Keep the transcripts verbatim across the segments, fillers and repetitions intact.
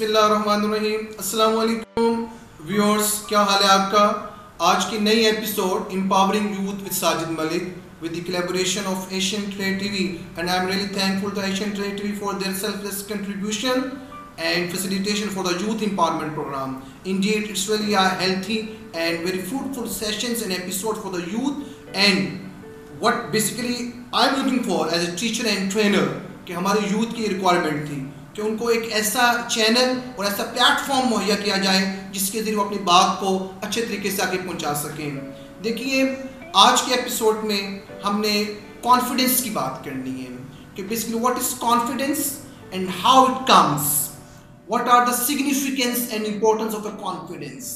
बिस्मिल्लाहिर्रहमानिर्रहीम। अस्सलाम वालेकुम व्यूअर्स, क्या हाल है आपका। आज की नई episode empowering youth with Sajid Malik with the collaboration of Asian creativity and I am really thankful to Asian creativity for their selfless contribution and facilitation for the youth empowerment program. Indeed, it's really a healthy and very fruitful sessions and episode for the youth. And what basically I'm looking for as a teacher and trainer कि हमारे youth की requirement थी कि उनको एक ऐसा channel और ऐसा platform मुहैया किया जाए जिसके जरिए वो अपनी बात को अच्छे तरीके से आगे पहुँचा सकें। देखिए, आज के episode में हमने confidence की बात करनी है कि basically what is confidence and how it comes. What are the significance and importance of the confidence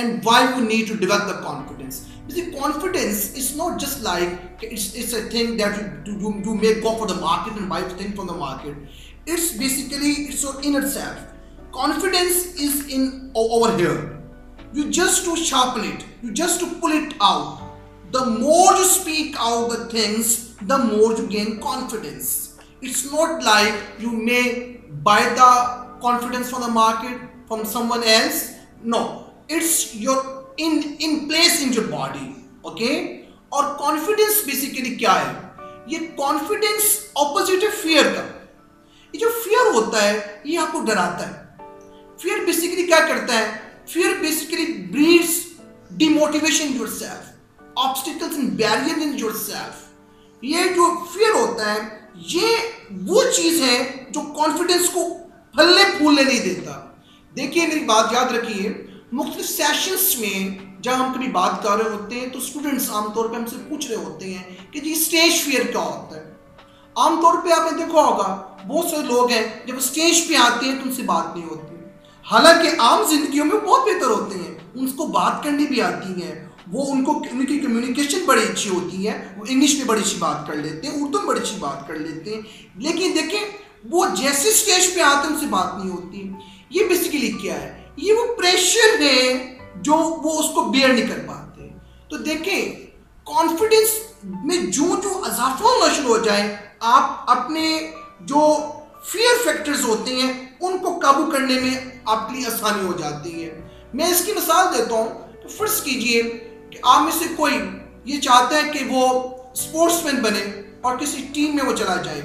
and why we need to develop the confidence? Because confidence is not just like it's, it's a thing that you, you, you may go for the market and buy things from the market. It's basically it's your inner self. Confidence is in over here. You just to sharpen it. You just to pull it out. The more you speak out the things, the more you gain confidence. It's not like you may buy the confidence from the market, from someone else. No, it's your in in place in your body, okay? और confidence basically क्या है? ये confidence opposite है fear का। ये जो fear होता है, ये आपको डराता है। Fear basically क्या करता है? Fear basically breeds demotivation yourself, obstacles and barriers in yourself. ये जो fear होता है, ये वो चीज़ है जो confidence को फलने फूलने नहीं देता। देखिए, मेरी बात याद रखिए, मुख्तलिफ सेशंस में जब हम कभी बात कर रहे होते हैं तो स्टूडेंट्स आमतौर पे हमसे पूछ रहे होते हैं कि जी स्टेज फियर क्या होता है। आमतौर पे आपने देखा होगा बहुत सारे लोग हैं जब स्टेज पे आते हैं तो उनसे बात नहीं होती, हालांकि आम जिंदगियों में बहुत बेहतर होते हैं, उनको बात करनी भी आती है, वो उनको उनकी कम्युनिकेशन बड़ी अच्छी होती है, वो इंग्लिश में बड़ी अच्छी बात कर लेते हैं, उर्दू में बड़ी अच्छी बात कर लेते हैं, लेकिन देखें वो जैसे स्टेज पे आते हैं उनसे बात नहीं होती। ये बेसिकली क्या है? ये वो प्रेशर है जो वो उसको बेयर नहीं कर पाते। तो देखें, कॉन्फिडेंस में जो जो इजाफा होना शुरू हो जाए, आप अपने जो फियर फैक्टर्स होते हैं उनको काबू करने में आपके लिए आसानी हो जाती है। मैं इसकी मिसाल देता हूँ तो फर्ज कीजिए कि आप में से कोई ये चाहता है कि वो स्पोर्ट्समैन बने और किसी टीम में वो चला जाए।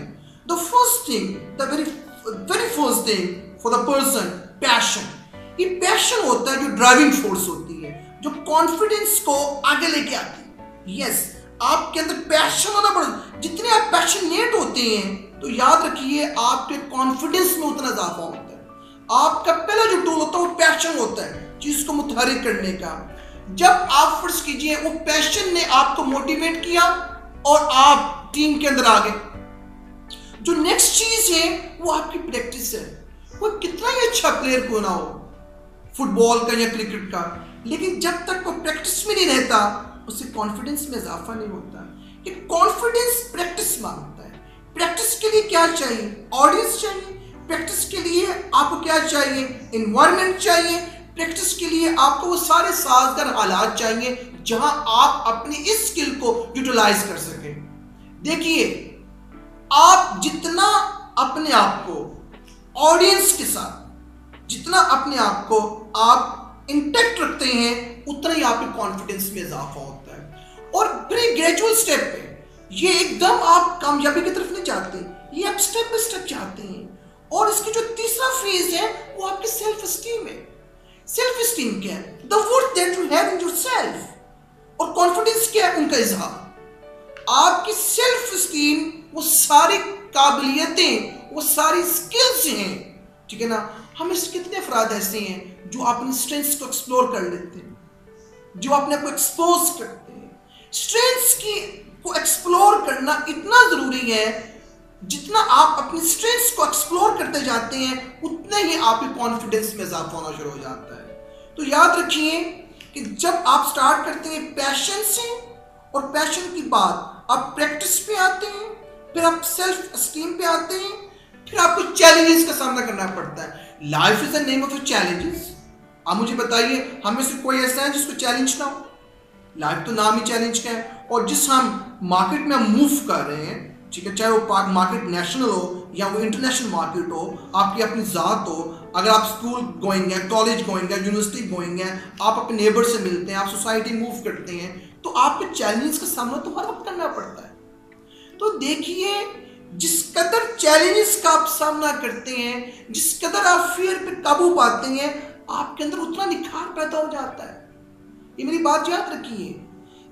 The first thing, the very, very first thing for the person, passion. ये passion होता है जो driving force होती है, जो confidence को आगे लेके आती है। Yes, आपके अंदर passion होना पड़ता। जितने आप passionate होते हैं, तो याद रखिए आपके confidence में उतना इजाफा होता है। आपका पहला जो टूल होता है वो passion होता है, चीज को मुतहरिक करने का। जब आप फर्ज कीजिए वो passion ने आपको motivate किया और आप team के अंदर आ गए। जो नेक्स्ट चीज है वो आपकी प्रैक्टिस है। वो कितना ही अच्छा प्लेयर क्यों ना हो, फुटबॉल का या क्रिकेट का, लेकिन जब तक वो प्रैक्टिस में नहीं रहता उससे कॉन्फिडेंस में इजाफा नहीं होता। ये कॉन्फिडेंस प्रैक्टिस मांगता है। प्रैक्टिस के लिए क्या चाहिए? ऑडियंस चाहिए। प्रैक्टिस के लिए आपको क्या चाहिए? एनवायरनमेंट चाहिए। प्रैक्टिस के लिए आपको वो सारे साजगार हालात चाहिए जहां आप अपनी इस स्किल को यूटिलाइज कर सकें। देखिए, आप जितना अपने आप को ऑडियंस के साथ, जितना अपने आप को आप इंटैक्ट रखते हैं, उतना ही आपके कॉन्फिडेंस में इजाफा होता है। और बड़े ग्रेजुअल स्टेप पे, ये एकदम आप कामयाबी की तरफ नहीं जाते, ये आप स्टेप बाई स्टेप जाते हैं। और इसकी जो तीसरा फेज है वो आपकी सेल्फ स्टीम है। सेल्फ स्टीम क्या है? The worth that you have in yourself. और कॉन्फिडेंस क्या है? उनका इजहार। आपकी सेल्फ स्टीम, वो सारी काबिलियतें, वो सारी स्किल्स हैं, ठीक है ना। हम इस कितने अफराद ऐसे हैं जो अपनी स्ट्रेंथ्स को एक्सप्लोर कर लेते हैं, जो अपने को एक्सपोज करते हैं। स्ट्रेंथ्स की को एक्सप्लोर करना इतना ज़रूरी है, जितना आप अपनी स्ट्रेंथ्स को एक्सप्लोर करते जाते हैं उतना ही आपके कॉन्फिडेंस में इजाफा होना शुरू हो जाता है। तो याद रखिए कि जब आप स्टार्ट करते हैं पैशन से, और पैशन के बाद आप प्रैक्टिस पे आते हैं, फिर आप सेल्फ एस्टीम पे आते हैं, फिर आपको चैलेंजेस का सामना करना पड़ता है। Life is the name of challenges. आप मुझे बताइए, हमें से कोई ऐसा है जिसको चैलेंज ना हो? लाइफ तो नाम ही चैलेंज का है। और जिस हम मार्केट में मूव कर रहे हैं, ठीक है, चाहे वो मार्केट नेशनल हो या वो इंटरनेशनल मार्केट हो, आपकी अपनी ज़ात हो, अगर आप स्कूल गोइंग है, कॉलेज गोइंग है, यूनिवर्सिटी गोइंग है, आप अपने नेबर से मिलते हैं, आप सोसाइटी मूव करते हैं, तो आपको चैलेंजेस का सामना तो हर वक्त करना पड़ता है। तो देखिए, जिस कदर चैलेंजेस का आप सामना करते हैं, जिस कदर आप फियर पर काबू पाते हैं, आपके अंदर उतना निखार पैदा हो जाता है। ये मेरी बात याद रखिए,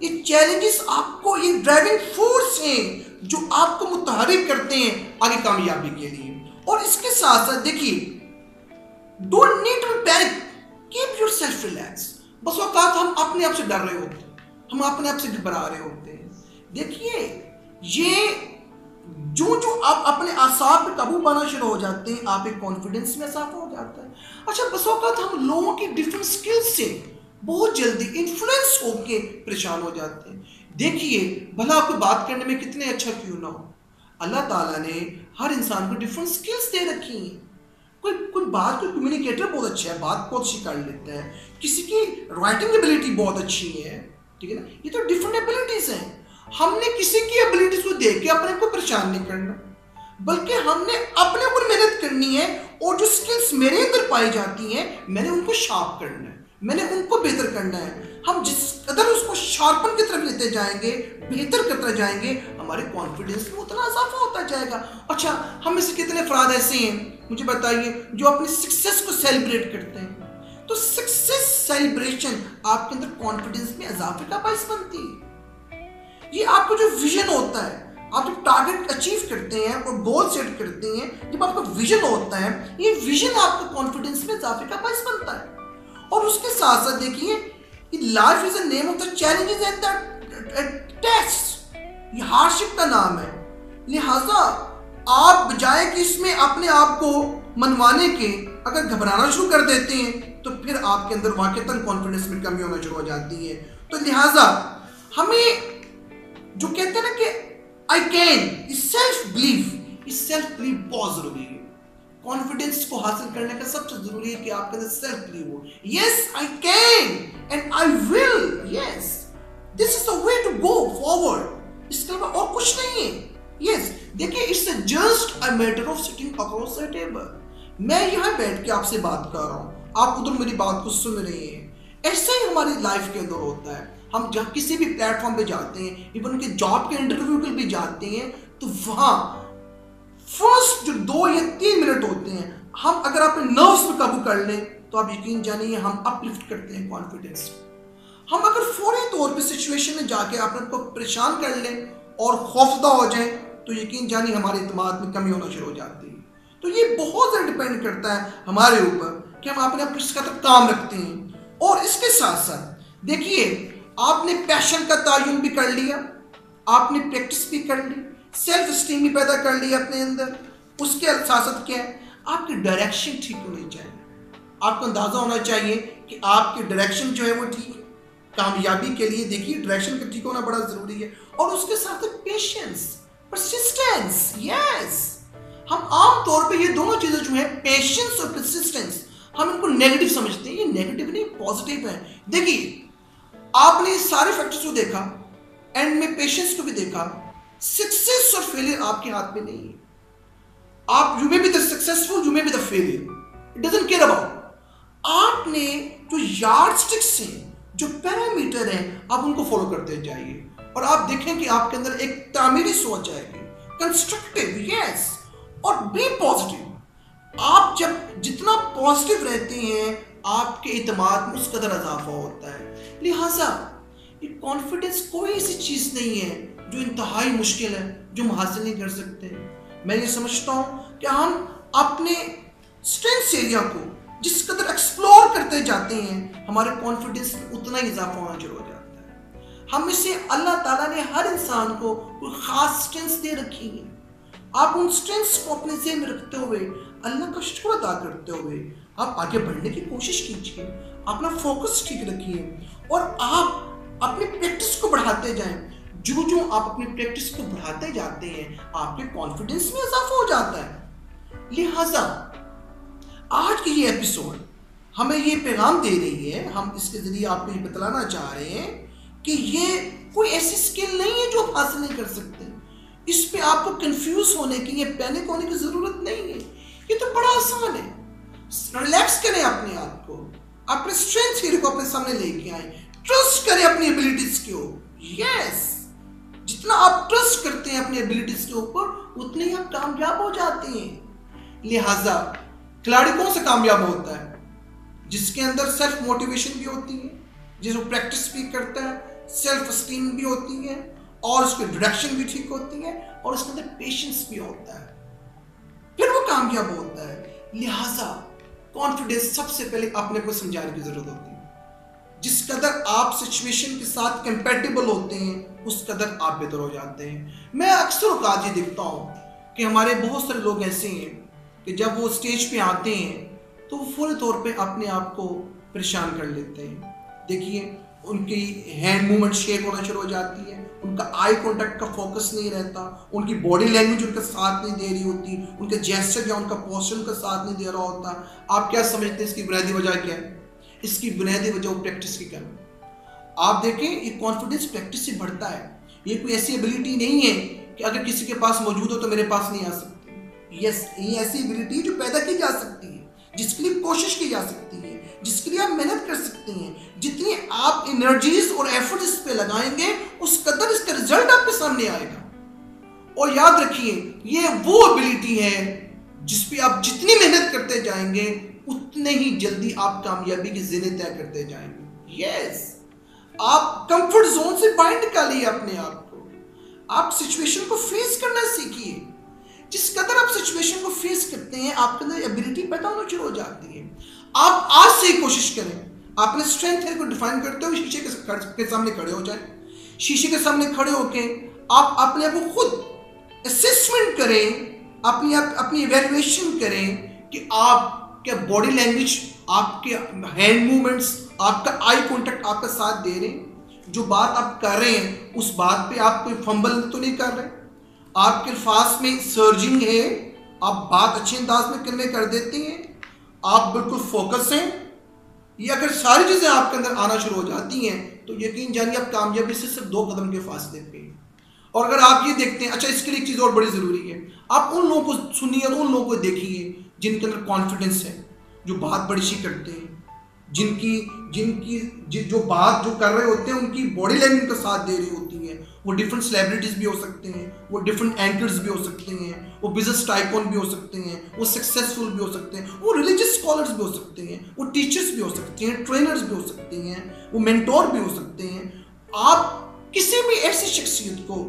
ये चैलेंजेस आपको ये ड्राइविंग फोर्स हैं जो आपको मुतहर्रिक करते हैं आगे कामयाबी के लिए। और इसके साथ साथ देखिए, don't need to panic, keep yourself relax. बस औकात हम अपने आप से डर रहे होते हैं, हम अपने आप से घबरा रहे होते हैं। देखिए, ये जो जो आप अपने आसाब पर काबू पाना शुरू हो जाते हैं, आप एक कॉन्फिडेंस में इजाफा हो जाता है। अच्छा, बस औकात हम लोगों की डिफरेंट स्किल्स से बहुत जल्दी इन्फ्लुएंस होके परेशान हो जाते हैं। देखिए, भला आपको बात करने में कितने अच्छा क्यों ना हो, अल्लाह ताला ने हर इंसान को डिफरेंट स्किल्स दे रखी हैं। कोई कोई बात कोई कम्युनिकेटर बहुत अच्छा है, बात बहुत अच्छी कर लेता है, किसी की राइटिंग एबिलिटी बहुत अच्छी है, ठीक है ना। ये तो डिफरेंट एबिलिटीज़ हैं। हमने किसी की एबिलिटीज को देख के अपने को परेशान नहीं करना, बल्कि हमने अपने ऊपर मेहनत करनी है, और जो स्किल्स मेरे अंदर पाई जाती हैं मैंने उनको शार्प करना है, मैंने उनको बेहतर करना है। हम जिस कदर उसको शार्पन की तरफ लेते जाएंगे, बेहतर करते जाएंगे, हमारे कॉन्फिडेंस में उतना इजाफा होता जाएगा। अच्छा, हम इससे कितने अफराद ऐसे हैं मुझे बताइए जो अपनी सक्सेस को सेलिब्रेट करते हैं। तो सक्सेस सेलिब्रेशन आपके अंदर कॉन्फिडेंस में इजाफे का बायस बनती है। ये आपको जो विजन होता है, आप जब टारगेट अचीव करते हैं और गोल सेट करते हैं, जब आपका विजन होता है, ये विजन आपको कॉन्फिडेंस में इजाफे का बायस बनता है। और उसके साथ साथ देखिए, life is a name of the challenges and the test, ये हार्डशिप का नाम है। लिहाजा आप बजाय कि इसमें अपने आप को मनवाने के, अगर घबराना शुरू कर देते हैं तो फिर आपके अंदर वाकई कॉन्फिडेंस में कमी होना शुरू हो जाती है। तो लिहाजा हमें जो कहते हैं ना कि आई कैन, सेल्फ बिलीव, इस सेल्फ बिलीव बहुत जरूरी है। कॉन्फिडेंस को हासिल करने का सबसे जरूरी है कि आपके अंदर सेल्फ बिलीव हो। Yes I can and I will, yes this is the way to go forward, इसके अलावा और कुछ नहीं है। यस, देखिए, it's just a matter of sitting across a table. मैं यहाँ बैठ के आपसे बात कर रहा हूँ, आप उधर मेरी बात को सुन रहे हैं। ऐसा ही हमारी लाइफ के अंदर होता है। हम जहाँ किसी भी प्लेटफॉर्म पे जाते हैं, इवन उनके जॉब के इंटरव्यू के भी जाते हैं, तो वहाँ फर्स्ट जो दो या तीन मिनट होते हैं, हम अगर अपने नर्व्स पर काबू कर लें तो आप यकीन जानिए हम अपलिफ्ट करते हैं कॉन्फिडेंस। हम अगर फौरी तौर पे सिचुएशन में जाके अपने को परेशान कर लें और खौफदा हो जाएं तो यकीन जानिए हमारे इत्मीनान में कमी होना शुरू हो जाती है। तो ये बहुत ज़्यादा डिपेंड करता है हमारे ऊपर कि हम अपने आप किस कदर काम रखते हैं। और इसके साथ साथ देखिए, आपने पैशन का तयन भी कर लिया, आपने प्रैक्टिस भी कर ली, सेल्फ स्टीम भी पैदा कर ली अपने अंदर। उसके साथ साथ क्या है, आपकी डायरेक्शन ठीक होनी चाहिए। आपको अंदाज़ा होना चाहिए कि आपकी डायरेक्शन जो है वो ठीक है। कामयाबी के लिए देखिए डायरेक्शन का ठीक होना बड़ा ज़रूरी है। और उसके साथ साथ पेशेंस, परसिस्टेंस, यस हम आम तौर पे ये दोनों चीज़ें जो है, पेशेंस और परसिस्टेंस, हम इनको नेगेटिव समझते हैं। ये नेगेटिव नहीं, पॉजिटिव है। देखिए, आपने सारे फैक्टर्स को देखा, एंड में पेशेंस को भी देखा। सक्सेस और फेलियर आपके हाथ में नहीं है। आप you may be the successful, you may be the failure, it doesn't care about. आपने जो यार्डस्टिक्स हैं, जो पैरामीटर हैं, आप उनको फॉलो करते जाइए और आप देखें कि आपके अंदर एक तामीरी सोच आएगी, कंस्ट्रक्टिव, यस, और बी पॉजिटिव। आप जब जितना पॉजिटिव रहते हैं, आपके इत्मीनान में उस कदर इजाफा होता है। लिहाजा ये कॉन्फिडेंस कोई ऐसी चीज़ नहीं है जो इंतहाई मुश्किल है, जो हम हासिल नहीं कर सकते। मैं ये समझता हूँ कि हम अपने स्ट्रेंथ एरिया को जिस कदर एक्सप्लोर करते जाते हैं, हमारे कॉन्फिडेंस में उतना ही इजाफा होना शुरू हो जाता है। हम इसे अल्लाह ताला ने हर इंसान को कोई ख़ास स्ट्रेंथ दे रखी है। आप उन स्ट्रेंथ्स को अपने जेब में रखते हुए, अल्लाह का शुक्र अदा करते हुए आप आगे बढ़ने की कोशिश कीजिए। अपना फोकस ठीक रखिए और आप अपनी प्रैक्टिस को बढ़ाते जाएँ। जो जो आप अपनी प्रैक्टिस को बढ़ाते जाते हैं, आपके कॉन्फिडेंस में इजाफा हो जाता है। लिहाजा आज की ये एपिसोड हमें ये पैगाम दे रही है, हम इसके ज़रिए आपको ये बतलाना चाह रहे हैं कि ये कोई ऐसी स्किल नहीं है जो आप हासिल नहीं कर सकते। इस पे आपको कंफ्यूज होने की या पैनिक होने की जरूरत नहीं है। ये तो बड़ा आसान है। रिलैक्स करें अपने आप को, अपने स्ट्रेंथ थ्योरी को अपने सामने लेके आए, ट्रस्ट करें अपनी एबिलिटीज के ऊपर। यस, जितना आप ट्रस्ट करते हैं अपनी एबिलिटीज के ऊपर उतने ही आप कामयाब हो जाते हैं। लिहाजा खिलाड़ी कौन सा कामयाब होता है? जिसके अंदर सेल्फ मोटिवेशन भी होती है, जिसको प्रैक्टिस भी करता है, सेल्फ स्टीम भी होती है और उसकी डिडक्शन भी ठीक होती है और उसके अंदर पेशेंस भी होता है, फिर वो कामयाब होता है। लिहाजा कॉन्फिडेंस सबसे पहले अपने को समझाने की जरूरत होती है। जिस कदर आप सिचुएशन के साथ कंपेटेबल होते हैं उस कदर आप बेहतर हो जाते हैं। मैं अक्सर काजी देखता हूँ कि हमारे बहुत सारे लोग ऐसे हैं कि जब वो स्टेज पे आते हैं तो वो फुल तौर पे अपने आप को परेशान कर लेते हैं। देखिए, उनकी हैंड मूवमेंट शेक होना शुरू हो जाती है, उनका आई कॉन्टैक्ट का फोकस नहीं रहता, उनकी बॉडी लैंग्वेज उनका साथ नहीं दे रही होती, उनके जेस्चर या उनका पोस्चर उनका साथ नहीं दे रहा होता। आप क्या समझते हैं इसकी बुनियादी वजह क्या है? इसकी बुनियादी वजह वो प्रैक्टिस की कमी। आप देखें, ये कॉन्फिडेंस प्रैक्टिस से बढ़ता है। ये कोई ऐसी एबिलिटी नहीं है कि अगर किसी के पास मौजूद हो तो मेरे पास नहीं आ सकती। यस, ये ऐसी एबिलिटी जो पैदा की जा सकती है, जिसके लिए कोशिश की जा सकती है, जिसके लिए आप मेहनत कर सकते हैं। जितनी आप एनर्जीज और एफर्ट इस पर लगाएंगे उस कदर इसका रिजल्ट आपके सामने आएगा। और याद रखिए, ये वो एबिलिटी है जिसपे आप जितनी मेहनत करते जाएंगे उतने ही जल्दी आप कामयाबी की जीने तय करते जाएंगे। यस, आप कंफर्ट जोन से बाहर निकालिए अपने आप को। आप सिचुएशन को फेस करना सीखिए। जिस कदर आप सिचुएशन को फेस करते हैं आपके अंदर एबिलिटी पैदा होना शुरू हो जाती है। आप आज से ही कोशिश करें, आपने स्ट्रेंथ थ्योरी को डिफाइन करते हुए शीशे के, के सामने खड़े हो जाए। शीशे के सामने खड़े होकर आप अपने आप को खुद असेसमेंट करें, अपनी आप अपनी इवेल्युएशन करें कि आप क्या बॉडी लैंग्वेज, आपके हैंड मूवमेंट्स, आपका आई कॉन्टैक्ट आपका साथ दे रहे हैं। जो बात आप कर रहे हैं उस बात पे आप कोई फंबल तो नहीं कर रहे। आपके अल्फाज में सर्जिंग है, आप बात अच्छे अंदाज में करने कर देते हैं, आप बिल्कुल फोकस हैं। ये अगर सारी चीज़ें आपके अंदर आना शुरू हो जाती हैं तो यकीन जानिए आप कामयाबी से सिर्फ दो कदम के फासले पे हैं। और अगर आप ये देखते हैं, अच्छा इसके लिए एक चीज़ और बड़ी ज़रूरी है, आप उन लोगों को सुनिए और उन लोगों को देखिए जिनके अंदर कॉन्फिडेंस है, जो बात बड़ी सी करते हैं, जिनकी जिनकी जि, जो बात जो कर रहे होते हैं उनकी बॉडी लैंग्वेज का साथ दे रही होती है। वो डिफरेंट सेलिब्रिटीज़ भी हो सकते हैं, वो डिफरेंट एंकर्स भी हो सकते हैं, वो बिजनेस टाइकून भी हो सकते हैं, वो सक्सेसफुल भी हो सकते हैं, वो रिलीजियस स्कॉलर्स भी हो सकते हैं, वो टीचर्स भी हो सकते हैं, ट्रेनर्स भी हो सकते हैं, वो मेंटोर भी हो सकते हैं। आप किसी भी ऐसी शख्सियत को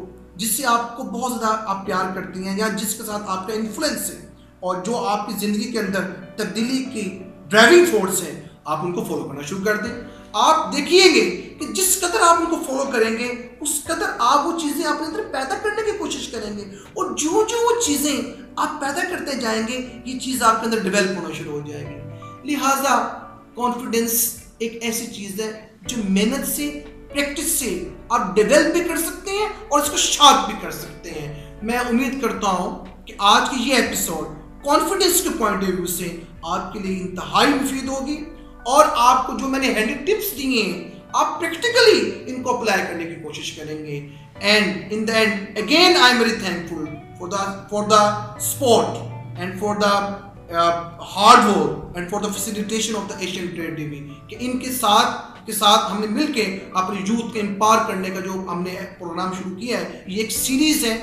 जिससे आपको बहुत ज़्यादा आप प्यार करती हैं या जिसके साथ आपका इन्फ्लुएंस है और जो आपकी ज़िंदगी के अंदर तब्दीली की ड्राइविंग फोर्स है, आप उनको फॉलो करना शुरू कर दें। आप देखिएगे कि जिस कदर आप उनको फॉलो करेंगे उस कदर आप वो चीज़ें अपने अंदर पैदा करने की कोशिश करेंगे और जो जो वो चीज़ें आप पैदा करते जाएंगे ये चीज़ आपके अंदर डेवलप होना शुरू हो जाएगी। लिहाजा कॉन्फिडेंस एक ऐसी चीज़ है जो मेहनत से, प्रैक्टिस से आप डेवलप भी कर सकते हैं और इसको शार्प भी कर सकते हैं। मैं उम्मीद करता हूँ कि आज की ये एपिसोड कॉन्फिडेंस के पॉइंट ऑफ व्यू से आपके लिए इंतहाई मुफीद होगी और आपको जो मैंने हैंडी टिप्स दिए हैं आप प्रैक्टिकली इनको अप्लाई करने की कोशिश करेंगे। And in the end again I am very thankful for the for the support and for the hard work and for the facilitation of the Asian creativity कि इनके साथ के साथ हमने मिलके अपने यूथ को एम्पावर करने का जो हमने प्रोग्राम शुरू किया है ये एक सीरीज़ है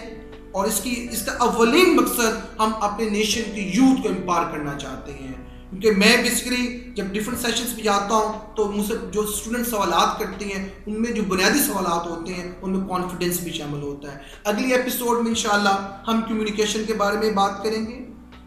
और इसकी इसका अवलीन मकसद हम अपने नेशन के यूथ को एम्पावर करना चाहते हैं। क्योंकि मैं बेसिकली जब डिफरेंट सेशंस पे जाता हूँ तो मुझसे जो स्टूडेंट सवालात करते हैं उनमें जो बुनियादी सवालात होते हैं उनमें कॉन्फिडेंस भी शामिल होता है। अगली एपिसोड में इंशाल्लाह हम कम्युनिकेशन के बारे में बात करेंगे।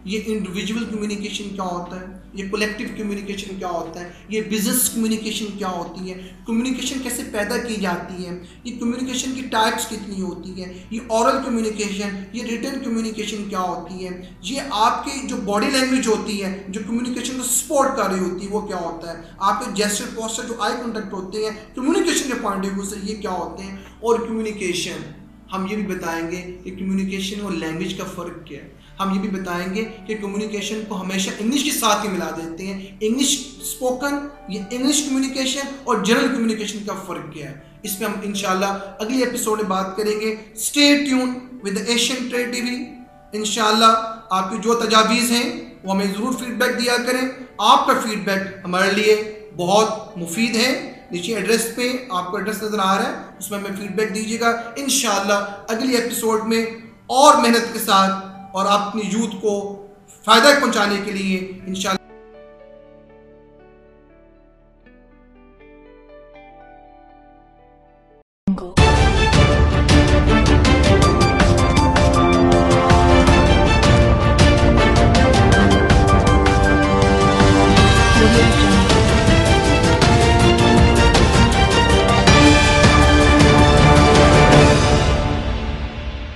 ये इंडिविजुअल कम्युनिकेशन क्या होता है, ये कलेक्टिव कम्युनिकेशन क्या होता है, ये बिजनेस कम्युनिकेशन क्या होती है, कम्युनिकेशन कैसे पैदा की जाती है, ये कम्युनिकेशन की टाइप्स कितनी होती है, ये ऑरल कम्युनिकेशन, ये रिटन कम्युनिकेशन क्या होती है, ये आपकी जो बॉडी लैंग्वेज होती है जो कम्युनिकेशन को सपोर्ट कर रही होती है वो क्या होता है, आपके जेस्चर पोस्चर जो आई कॉन्टैक्ट होते हैं कम्युनिकेशन के पॉइंट ऑफ व्यू से ये क्या होते हैं। और कम्युनिकेशन हम ये भी बताएंगे कि कम्युनिकेशन और लैंग्वेज का फ़र्क क्या है। हम ये भी बताएंगे कि कम्युनिकेशन को हमेशा इंग्लिश के साथ ही मिला देते हैं, इंग्लिश स्पोकन ये इंग्लिश कम्युनिकेशन और जनरल कम्युनिकेशन का फ़र्क क्या है। इस पर हम इंशाल्लाह अगली एपिसोड में बात करेंगे। Stay tune. With Asian creativity. इंशाल्लाह आपकी जो तजावीज़ हैं वो हमें ज़रूर फीडबैक दिया करें, आपका फीडबैक हमारे लिए बहुत मुफीद है। नीचे एड्रेस पे आपको एड्रेस नज़र आ रहा है, उसमें हमें फीडबैक दीजिएगा। इंशाल्लाह अगली एपिसोड में और मेहनत के साथ और अपनी यूथ को फ़ायदा पहुँचाने के लिए इंशाल्लाह